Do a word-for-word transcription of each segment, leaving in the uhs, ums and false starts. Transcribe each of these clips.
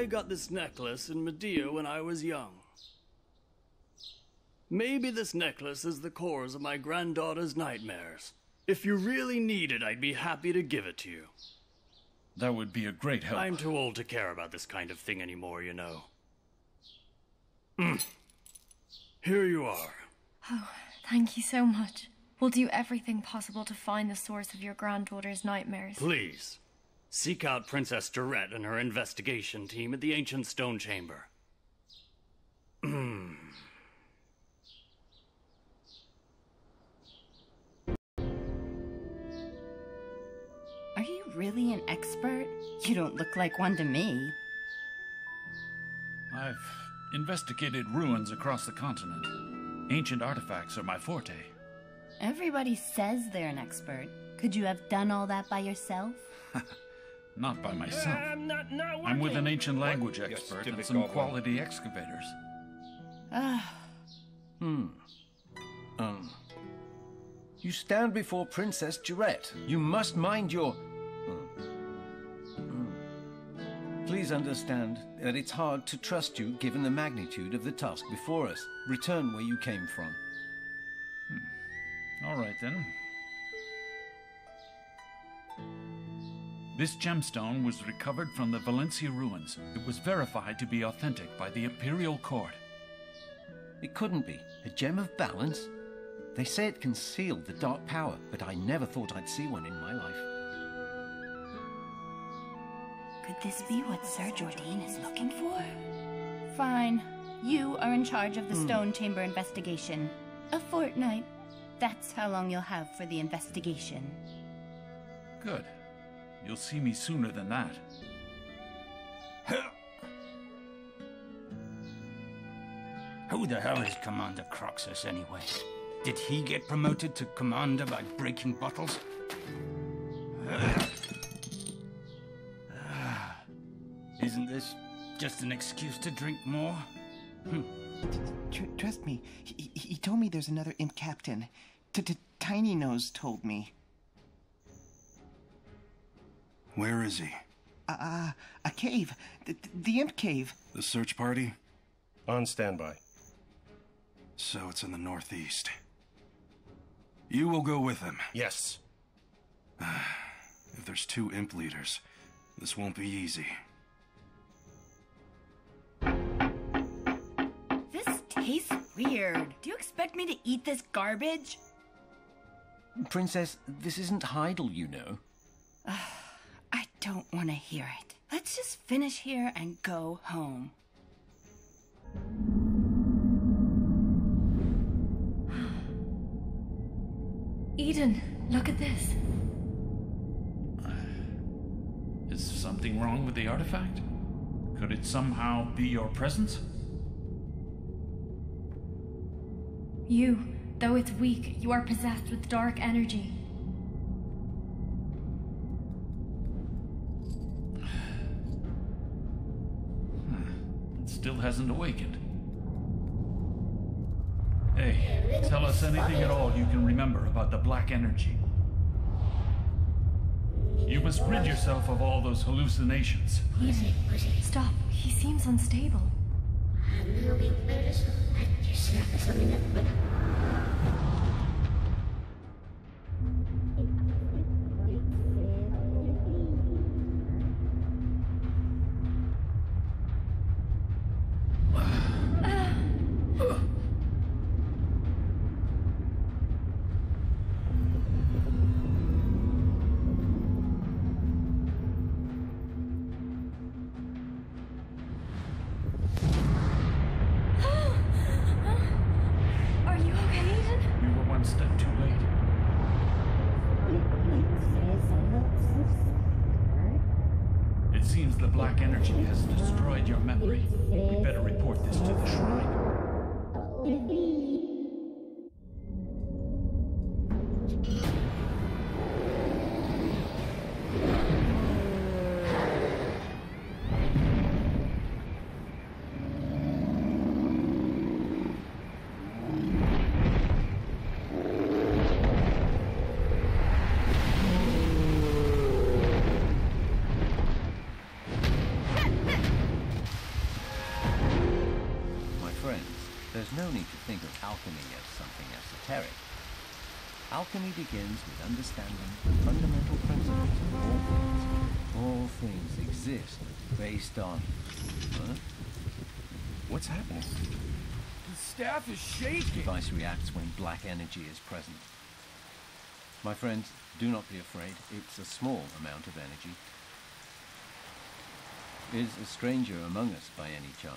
I got this necklace in Medea when I was young. Maybe this necklace is the cause of my granddaughter's nightmares. If you really need it, I'd be happy to give it to you. That would be a great help. I'm too old to care about this kind of thing anymore, you know. Mm. Here you are. Oh, thank you so much. We'll do everything possible to find the source of your granddaughter's nightmares. Please, seek out Princess Durette and her investigation team at the Ancient Stone Chamber. Hmm. Are you really an expert? You don't look like one to me. I've investigated ruins across the continent. Ancient artifacts are my forte. Everybody says they're an expert. Could you have done all that by yourself? Not by myself. Uh, I'm, not, not I'm with an ancient language what? expert yes, and some quality on. excavators. Ah. hmm. Um. You stand before Princess Jarette. You must mind your... Mm. Mm. Please understand that it's hard to trust you given the magnitude of the task before us. Return where you came from. Hmm. All right then. This gemstone was recovered from the Valencia ruins. It was verified to be authentic by the Imperial Court. It couldn't be. A gem of balance? They say it concealed the dark power, but I never thought I'd see one in my life. Could this be what Sir Jordan is looking for? Fine. You are in charge of the mm. Stone Chamber investigation. A fortnight. That's how long you'll have for the investigation. Good. You'll see me sooner than that. Who the hell is Commander Croxus, anyway? Did he get promoted to commander by breaking bottles? Uh, uh, isn't this just an excuse to drink more? Hm. Tr trust me, he, he told me there's another imp captain. T -t Tiny Nose told me. Where is he? Uh, a cave. The, the imp cave. The search party? On standby. So it's in the northeast. You will go with him? Yes. If there's two imp leaders, this won't be easy. This tastes weird. Do you expect me to eat this garbage? Princess, this isn't Heidel, you know. I don't want to hear it. Let's just finish here and go home. Edan, look at this. Is something wrong with the artifact? Could it somehow be your presence? You, though it's weak, you are possessed with dark energy. Still hasn't awakened. Hey, tell us anything at all you can remember about the black energy. You must rid yourself of all those hallucinations. Easy. Stop. He seems unstable. There's no need to think of alchemy as something esoteric. Alchemy begins with understanding the fundamental principles of all things. All things exist based on... Huh? What's happening? The staff is shaking! The device reacts when black energy is present. My friends, do not be afraid. It's a small amount of energy. Is a stranger among us by any chance?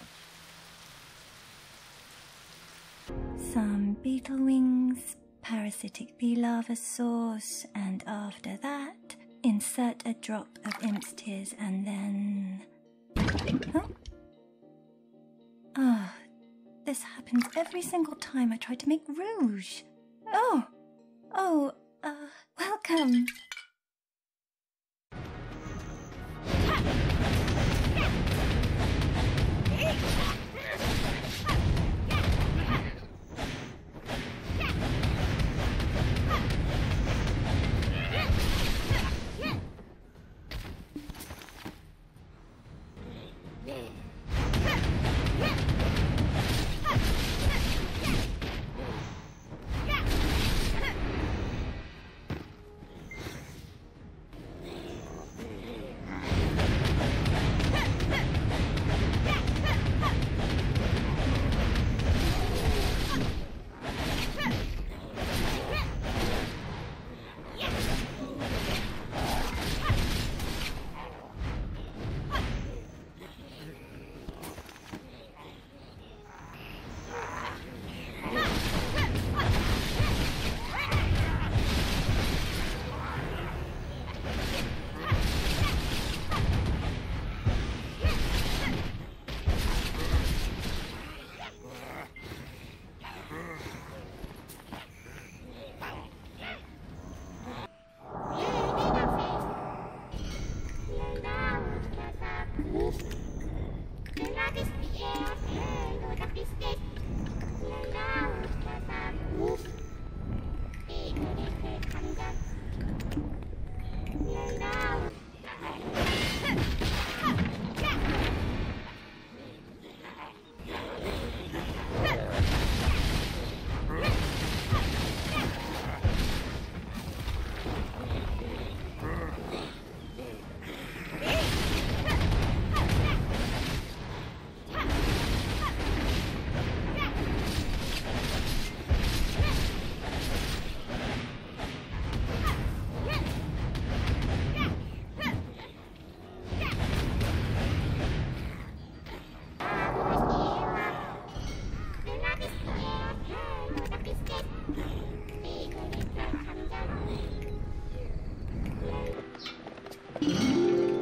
Some beetle wings, parasitic bee larva sauce, and after that, insert a drop of imp's tears and then... Huh? Ah, oh, this happens every single time I try to make rouge. Oh, oh, uh, welcome.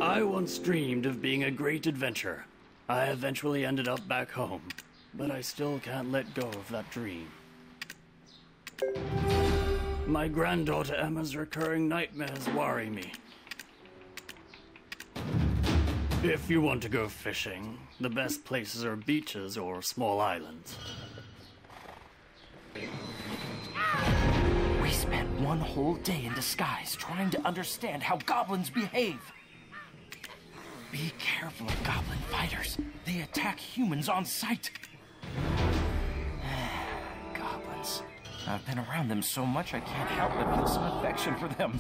I once dreamed of being a great adventurer. I eventually ended up back home, but I still can't let go of that dream. My granddaughter Emma's recurring nightmares worry me. If you want to go fishing, the best places are beaches or small islands. We spent one whole day in disguise trying to understand how goblins behave. Be careful of goblin fighters. They attack humans on sight. Goblins. I've been around them so much I can't help but feel some affection for them.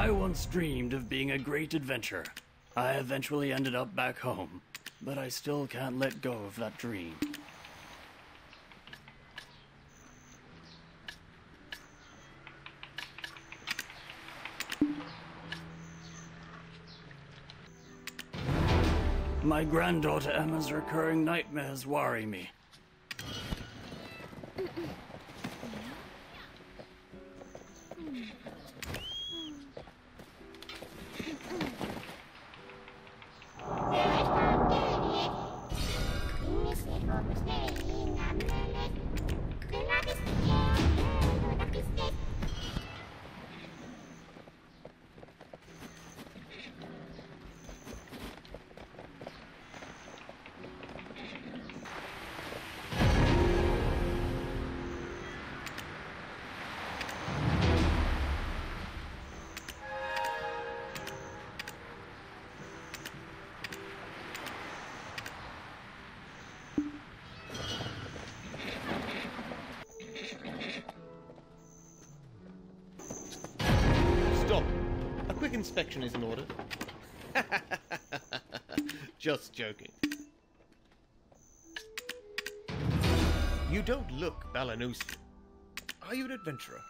I once dreamed of being a great adventurer. I eventually ended up back home, but I still can't let go of that dream. My granddaughter Emma's recurring nightmares worry me. Inspection is in order. Just joking. You don't look Balanus. Are you an adventurer?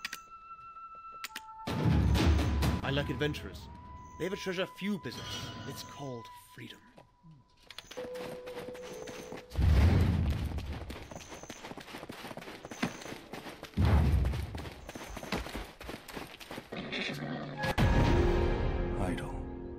I like adventurers. They have a treasure few possess. It's called freedom.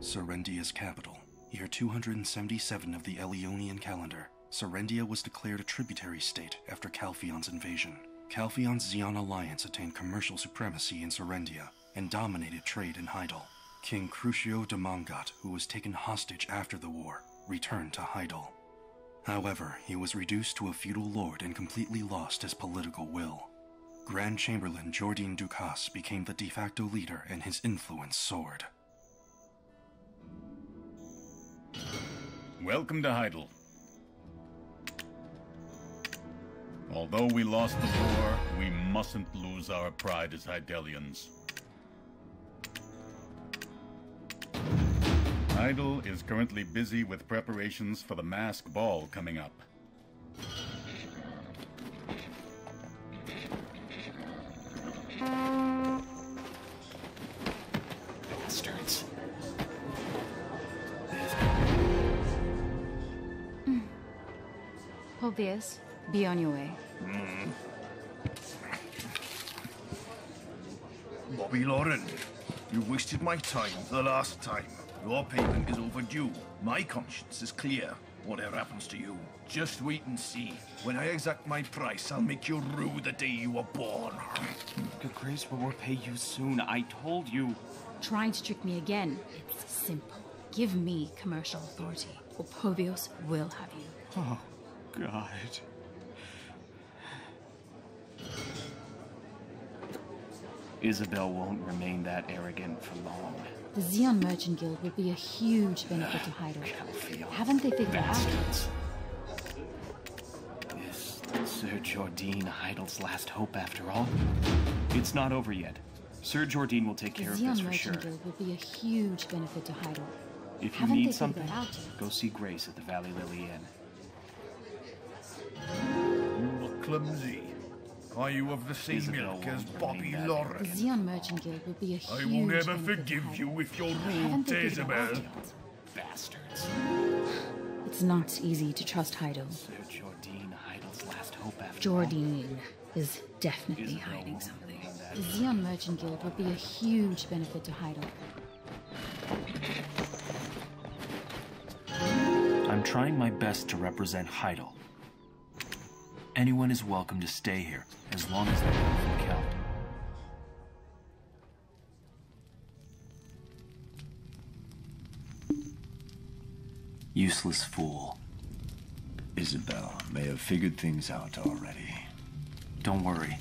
Serendia's capital. Year two hundred seventy-seven of the Elyonian calendar, Serendia was declared a tributary state after Calpheon's invasion. Calpheon's Xeon alliance attained commercial supremacy in Serendia and dominated trade in Heidel. King Crucio de Mangat, who was taken hostage after the war, returned to Heidel. However, he was reduced to a feudal lord and completely lost his political will. Grand Chamberlain Jordine Ducasse became the de facto leader and his influence soared. Welcome to Heidel. Although we lost the war, we mustn't lose our pride as Heidelians. Heidel is currently busy with preparations for the mask ball coming up. Pobius, be on your way. Mm. Bobby Lauren, you wasted my time the last time. Your payment is overdue. My conscience is clear. Whatever happens to you, just wait and see. When I exact my price, I'll make you rue the day you were born. Good Grace will repay you soon, I told you. Trying to trick me again. It's simple. Give me commercial authority, or Pobius will have you. Oh. God. Isabel won't remain that arrogant for long. The Xeon Merchant Guild would be a huge benefit uh, to Heidel. Calpheon. Haven't they figured Bastards. Out? Is Sir Jordan Heidel's last hope after all? It's not over yet. Sir Jordan will take the care Xeon of this for sure. The Xeon Merchant Guild would be a huge benefit to Heidel. If you Haven't need something, go see Grace at the Valley Lily Inn. Clumsy. Are you of the same ilk as Bobby Lauren? The Xeon Merchant Guild would be a huge I will never forgive you if you're rude to Isabel. Bastards. It's not easy to trust Heidel. Sir Jordan Heidel's last hope after Jordan is definitely hiding something. The Xeon Merchant Guild would be a huge benefit to Heidel. I'm trying my best to represent Heidel. Anyone is welcome to stay here, as long as they come from Calpheon. Useless fool. Isabel may have figured things out already. Don't worry.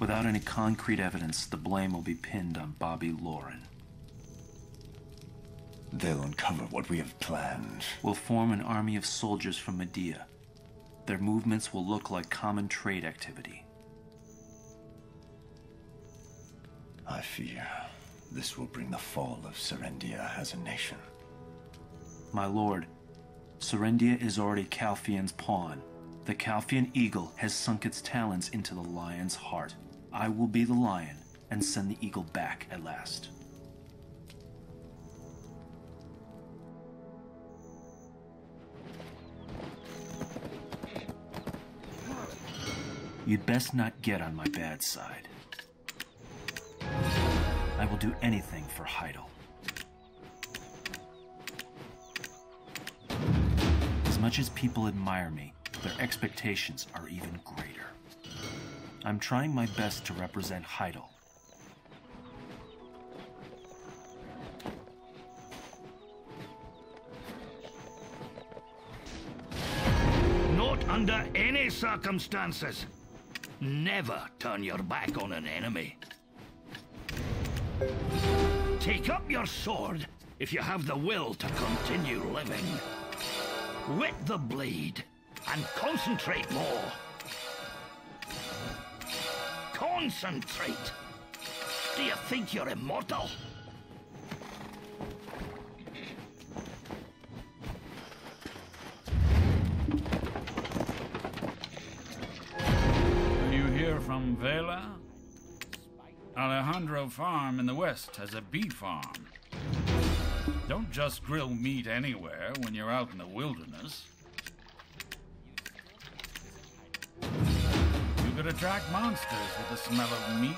Without any concrete evidence, the blame will be pinned on Bobby Lauren. They'll uncover what we have planned. We'll form an army of soldiers from Medea. Their movements will look like common trade activity. I fear This will bring the fall of Serendia as a nation. My lord, Serendia is already Calpheon's pawn. The Calpheon eagle has sunk its talons into the lion's heart. I will be the lion and send the eagle back at last. You'd best not get on my bad side. I will do anything for Heidel. As much as people admire me, their expectations are even greater. I'm trying my best to represent Heidel. Not under any circumstances. Never turn your back on an enemy. Take up your sword if you have the will to continue living. Wet the blade and concentrate more. Concentrate! Do you think you're immortal? Are you here from Vela? Alejandro Farm in the west has a bee farm. Don't just grill meat anywhere when you're out in the wilderness. You could attract monsters with the smell of meat.